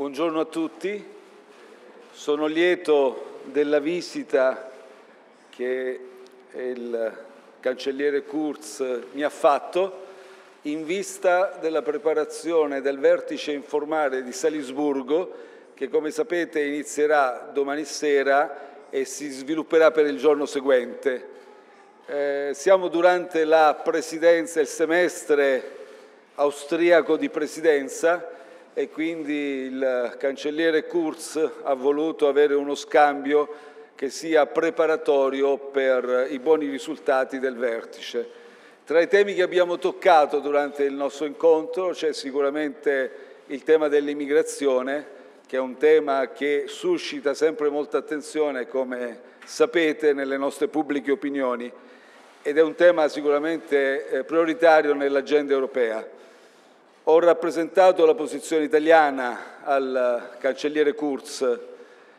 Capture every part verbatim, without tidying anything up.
Buongiorno a tutti, sono lieto della visita che il Cancelliere Kurz mi ha fatto in vista della preparazione del vertice informale di Salisburgo che, come sapete, inizierà domani sera e si svilupperà per il giorno seguente. Eh, siamo durante la presidenza, il semestre austriaco di presidenza, e quindi il Cancelliere Kurz ha voluto avere uno scambio che sia preparatorio per i buoni risultati del vertice. Tra i temi che abbiamo toccato durante il nostro incontro c'è sicuramente il tema dell'immigrazione, che è un tema che suscita sempre molta attenzione, come sapete, nelle nostre pubbliche opinioni, ed è un tema sicuramente prioritario nell'agenda europea. Ho rappresentato la posizione italiana al Cancelliere Kurz.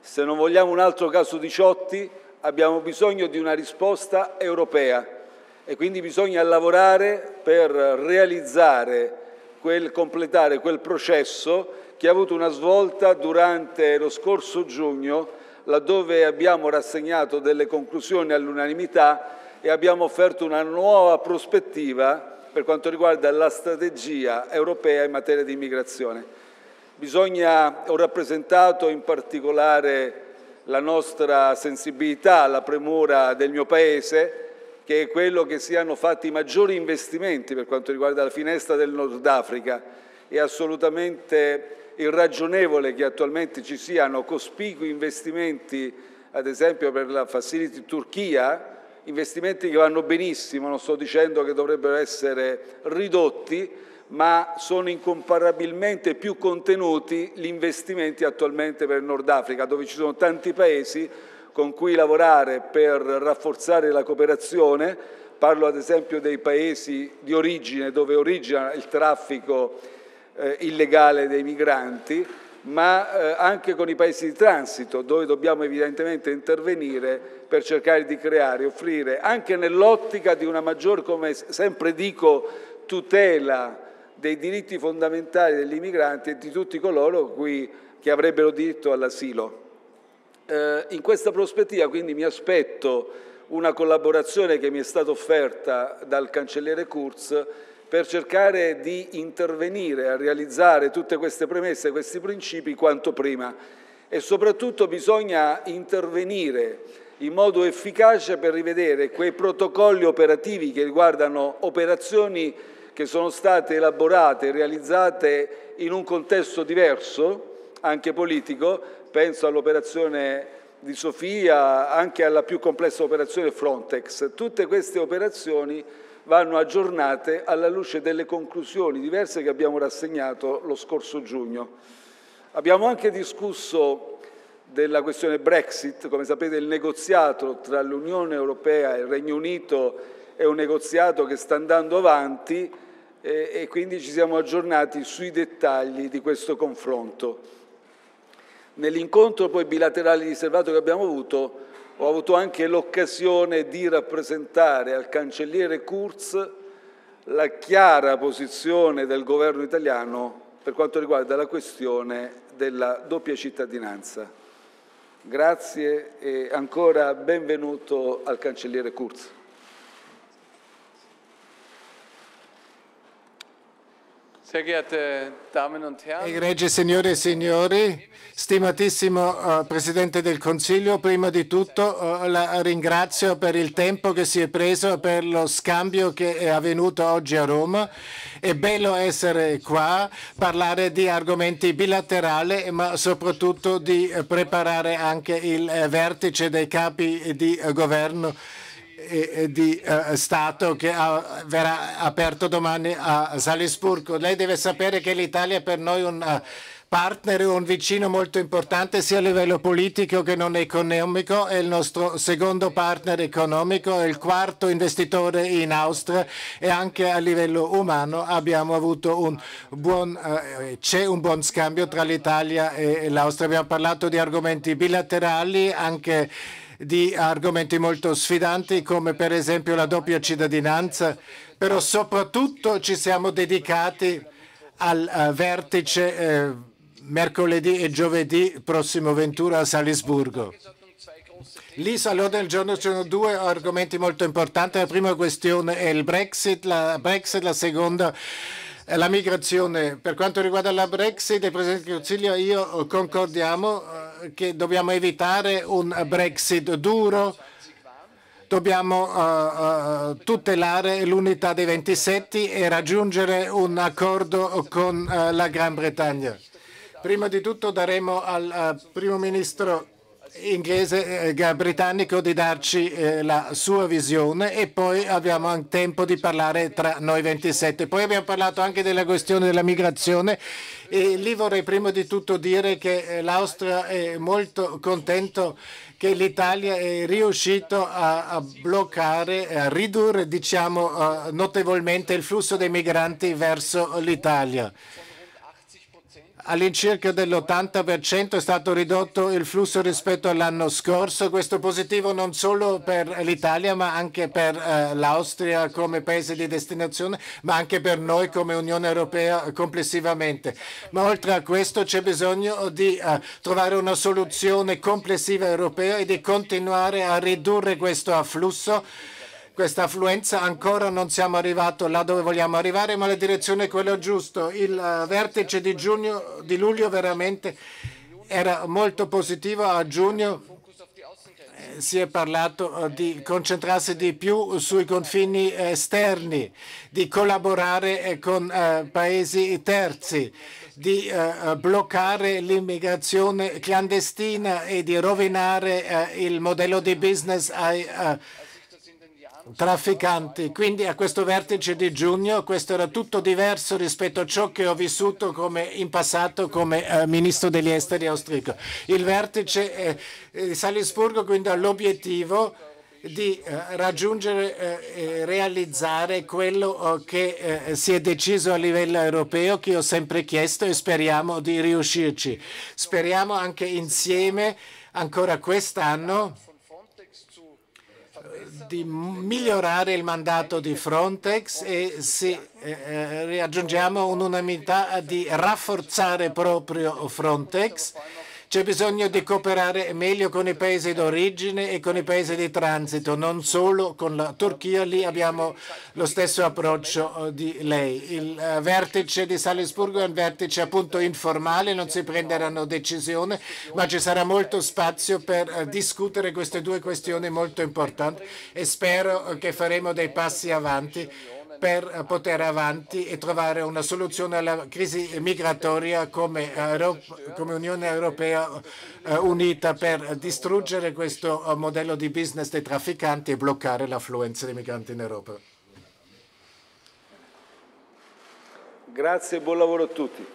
Se non vogliamo un altro caso Diciotti, abbiamo bisogno di una risposta europea e quindi bisogna lavorare per realizzare, quel, completare quel processo che ha avuto una svolta durante lo scorso giugno, laddove abbiamo rassegnato delle conclusioni all'unanimità e abbiamo offerto una nuova prospettiva per quanto riguarda la strategia europea in materia di immigrazione. Bisogna, ho rappresentato in particolare la nostra sensibilità, la premura del mio Paese, che è quello che siano fatti maggiori investimenti per quanto riguarda la finestra del Nord Africa. È assolutamente irragionevole che attualmente ci siano cospicui investimenti, ad esempio per la Facility Turchia, investimenti che vanno benissimo, non sto dicendo che dovrebbero essere ridotti, ma sono incomparabilmente più contenuti gli investimenti attualmente per il Nord Africa, dove ci sono tanti paesi con cui lavorare per rafforzare la cooperazione. Parlo ad esempio dei paesi di origine, dove origina il traffico eh, illegale dei migranti, ma eh, anche con i paesi di transito, dove dobbiamo evidentemente intervenire per cercare di creare, offrire, anche nell'ottica di una maggior, come sempre dico, tutela dei diritti fondamentali degli immigranti e di tutti coloro cui, che avrebbero diritto all'asilo. Eh, in questa prospettiva, quindi, mi aspetto una collaborazione che mi è stata offerta dal Cancelliere Kurz per cercare di intervenire a realizzare tutte queste premesse, questi principi quanto prima, e soprattutto bisogna intervenire in modo efficace per rivedere quei protocolli operativi che riguardano operazioni che sono state elaborate e realizzate in un contesto diverso, anche politico. Penso all'operazione di Sofia, anche alla più complessa operazione Frontex. Tutte queste operazioni vanno aggiornate alla luce delle conclusioni diverse che abbiamo rassegnato lo scorso giugno. Abbiamo anche discusso della questione Brexit. Come sapete, il negoziato tra l'Unione Europea e il Regno Unito è un negoziato che sta andando avanti e, e quindi ci siamo aggiornati sui dettagli di questo confronto. Nell'incontro poi bilaterale riservato che abbiamo avuto, ho avuto anche l'occasione di rappresentare al Cancelliere Kurz la chiara posizione del governo italiano per quanto riguarda la questione della doppia cittadinanza. Grazie e ancora benvenuto al Cancelliere Kurz. Egregie signore e signori, stimatissimo uh, Presidente del Consiglio, prima di tutto uh, la ringrazio per il tempo che si è preso, per lo scambio che è avvenuto oggi a Roma. È bello essere qua, parlare di argomenti bilaterali, ma soprattutto di preparare anche il vertice dei capi di governo e di eh, Stato che a, verrà aperto domani a Salisburgo. Lei deve sapere che l'Italia è per noi un partner e un vicino molto importante sia a livello politico che non economico. È il nostro secondo partner economico, è il quarto investitore in Austria e anche a livello umano abbiamo avuto un buon, eh, c'è un buon scambio tra l'Italia e l'Austria. Abbiamo parlato di argomenti bilaterali, anche di argomenti molto sfidanti come per esempio la doppia cittadinanza, però soprattutto ci siamo dedicati al vertice eh, mercoledì e giovedì prossimo venturo a Salisburgo. Lì all'ordine del giorno ci sono due argomenti molto importanti. La prima questione è il Brexit, la, Brexit, la seconda è la migrazione. Per quanto riguarda la Brexit, il Presidente del Consiglio e io concordiamo che dobbiamo evitare un Brexit duro. Dobbiamo uh, uh, tutelare l'unità dei ventisette e raggiungere un accordo con uh, la Gran Bretagna. Prima di tutto daremo al uh, primo ministro inglese eh, britannico di darci eh, la sua visione e poi abbiamo anche tempo di parlare tra noi ventisette. Poi abbiamo parlato anche della questione della migrazione e lì vorrei prima di tutto dire che l'Austria è molto contento che l'Italia è riuscito a, a bloccare, a ridurre diciamo, uh, notevolmente il flusso dei migranti verso l'Italia. All'incirca dell'ottanta per cento è stato ridotto il flusso rispetto all'anno scorso. Questo è positivo non solo per l'Italia ma anche per eh, l'Austria come paese di destinazione, ma anche per noi come Unione Europea complessivamente. Ma oltre a questo c'è bisogno di eh, trovare una soluzione complessiva europea e di continuare a ridurre questo afflusso. Questa affluenza ancora non siamo arrivati là dove vogliamo arrivare, ma la direzione è quella giusta. Il vertice di, giugno, di luglio veramente era molto positivo. A giugno si è parlato di concentrarsi di più sui confini esterni, di collaborare con paesi terzi, di bloccare l'immigrazione clandestina e di rovinare il modello di business ai trafficanti. Quindi a questo vertice di giugno questo era tutto diverso rispetto a ciò che ho vissuto come in passato come eh, ministro degli esteri austriaco. Il vertice eh, di Salisburgo quindi ha l'obiettivo di eh, raggiungere e eh, realizzare quello che eh, si è deciso a livello europeo, che ho sempre chiesto e speriamo di riuscirci. Speriamo anche insieme ancora quest'anno di migliorare il mandato di Frontex e se eh, raggiungiamo un'unanimità di rafforzare proprio Frontex. C'è bisogno di cooperare meglio con i paesi d'origine e con i paesi di transito, non solo con la Turchia, lì abbiamo lo stesso approccio di lei. Il vertice di Salisburgo è un vertice appunto informale, non si prenderanno decisioni, ma ci sarà molto spazio per discutere queste due questioni molto importanti e spero che faremo dei passi avanti per poter avanti e trovare una soluzione alla crisi migratoria come, Europa, come Unione Europea eh, unita per distruggere questo modello di business dei trafficanti e bloccare l'affluenza dei migranti in Europa. Grazie e buon lavoro a tutti.